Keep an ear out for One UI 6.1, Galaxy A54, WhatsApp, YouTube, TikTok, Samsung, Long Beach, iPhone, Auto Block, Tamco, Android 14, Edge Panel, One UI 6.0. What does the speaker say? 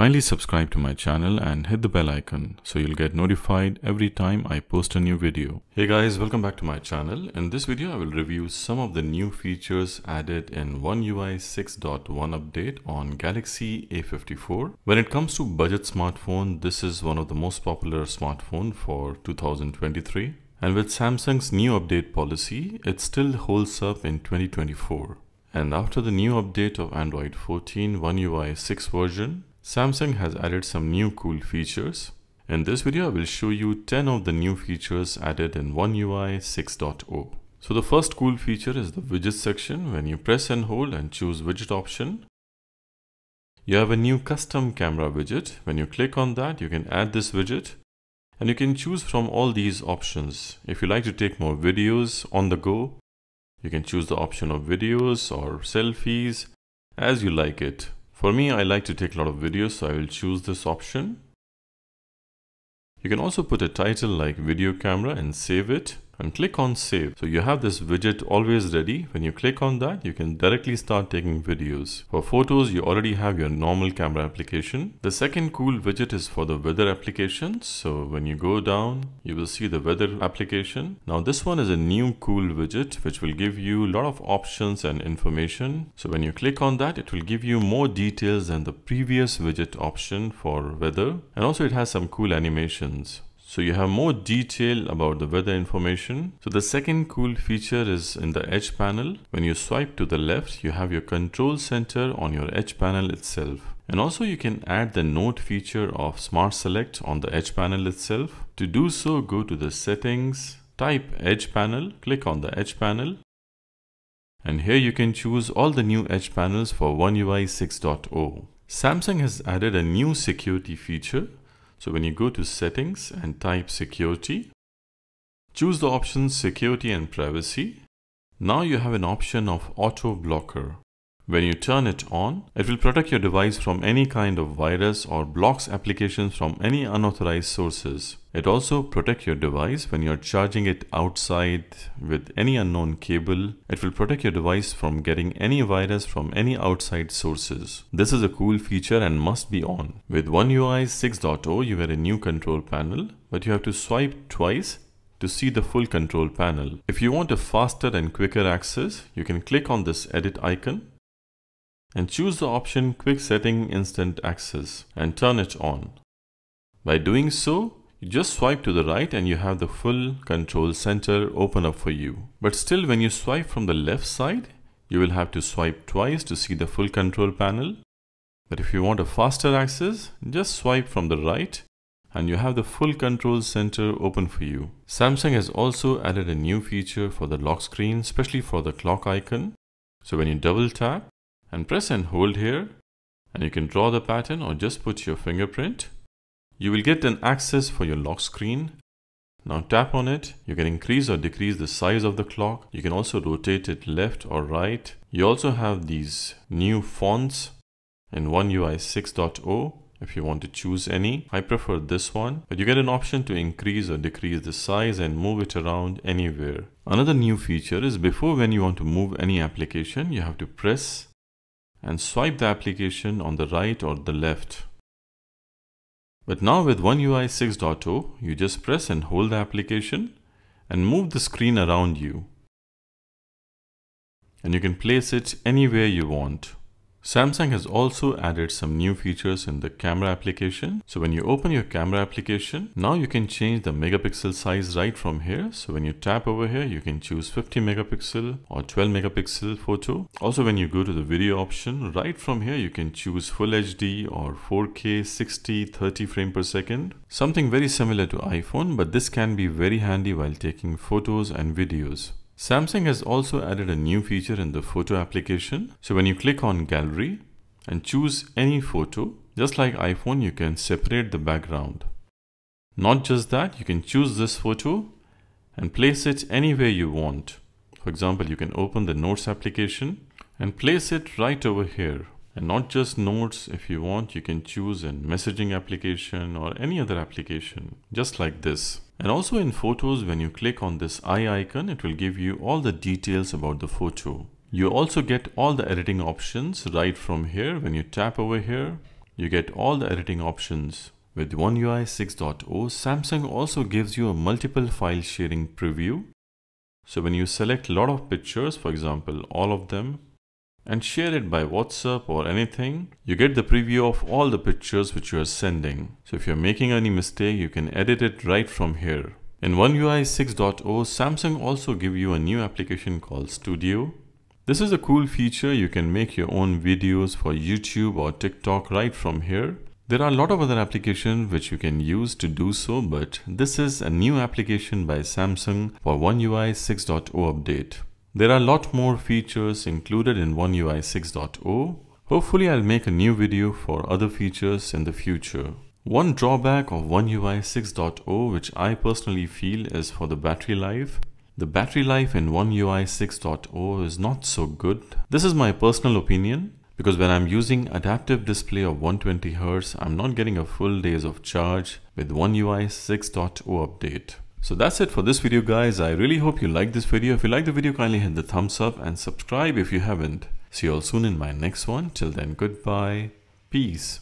Kindly subscribe to my channel and hit the bell icon so you'll get notified every time I post a new video. Hey guys, welcome back to my channel. In this video I will review some of the new features added in One UI 6.1 update on Galaxy A54. When it comes to budget smartphone, this is one of the most popular smartphone for 2023. And with Samsung's new update policy, it still holds up in 2024. And after the new update of Android 14 One UI 6 version, Samsung has added some new cool features. In this video, I will show you 10 of the new features added in One UI 6.0. So the first cool feature is the widget section. When you press and hold and choose widget option, you have a new custom camera widget. When you click on that, you can add this widget and you can choose from all these options. If you like to take more videos on the go, you can choose the option of videos or selfies as you like it. For me, I like to take a lot of videos, so I will choose this option. You can also put a title like video camera and save it and click on save. So you have this widget always ready. When you click on that, you can directly start taking videos. For photos, you already have your normal camera application. The second cool widget is for the weather application. So when you go down, you will see the weather application. Now this one is a new cool widget which will give you a lot of options and information. So when you click on that, it will give you more details than the previous widget option for weather. And also it has some cool animations. So you have more detail about the weather information. So the second cool feature is in the edge panel. When you swipe to the left, you have your control center on your edge panel itself. And also you can add the note feature of Smart Select on the edge panel itself. To do so, go to the settings, type edge panel, click on the edge panel. And here you can choose all the new edge panels for One UI 6.0. Samsung has added a new security feature. So when you go to settings and type security, choose the options security and privacy. Now you have an option of auto blocker. When you turn it on, it will protect your device from any kind of virus or blocks applications from any unauthorized sources. It also protects your device when you're charging it outside with any unknown cable. It will protect your device from getting any virus from any outside sources. This is a cool feature and must be on. With One UI 6.0, you get a new control panel, but you have to swipe twice to see the full control panel. If you want a faster and quicker access, you can click on this edit icon and choose the option Quick Setting Instant Access and turn it on. By doing so, you just swipe to the right and you have the full control center open up for you. But still, when you swipe from the left side, you will have to swipe twice to see the full control panel. But if you want a faster access, just swipe from the right and you have the full control center open for you. Samsung has also added a new feature for the lock screen, especially for the clock icon. So when you double tap and press and hold here, and you can draw the pattern or just put your fingerprint, you will get an access for your lock screen. Now tap on it. You can increase or decrease the size of the clock. You can also rotate it left or right. You also have these new fonts in One UI 6.0 if you want to choose any. I prefer this one, but you get an option to increase or decrease the size and move it around anywhere. Another new feature is before when you want to move any application, you have to press and swipe the application on the right or the left. But now with One UI 6.0, you just press and hold the application and move the screen around you. And you can place it anywhere you want. Samsung has also added some new features in the camera application. So when you open your camera application, now you can change the megapixel size right from here. So when you tap over here, you can choose 50 megapixel or 12 megapixel photo. Also, when you go to the video option, right from here, you can choose Full HD or 4K 60 30 frame per second. Something very similar to iPhone, but this can be very handy while taking photos and videos. Samsung has also added a new feature in the photo application. So when you click on gallery and choose any photo, just like iPhone, you can separate the background. Not just that, you can choose this photo and place it anywhere you want. For example, you can open the notes application and place it right over here. And not just notes, if you want, you can choose a messaging application or any other application, just like this. And also in photos, when you click on this eye icon, it will give you all the details about the photo. You also get all the editing options right from here. When you tap over here, You get all the editing options. With One UI 6.0, Samsung also gives you a multiple file sharing preview. So when you select a lot of pictures, for example, all of them, and share it by WhatsApp or anything, you get the preview of all the pictures which you are sending. So if you're making any mistake, you can edit it right from here. In One UI 6.0, Samsung also gives you a new application called Studio. This is a cool feature. You can make your own videos for YouTube or TikTok right from here. There are a lot of other applications which you can use to do so, but this is a new application by Samsung for One UI 6.0 update. There are a lot more features included in One UI 6.0. Hopefully I'll make a new video for other features in the future. One drawback of One UI 6.0 which I personally feel is for the battery life. The battery life in One UI 6.0 is not so good. This is my personal opinion because when I'm using adaptive display of 120Hz, I'm not getting a full days of charge with One UI 6.0 update. So that's it for this video guys. I really hope you liked this video. If you like the video, kindly hit the thumbs up and subscribe if you haven't. See you all soon in my next one. Till then, goodbye. Peace.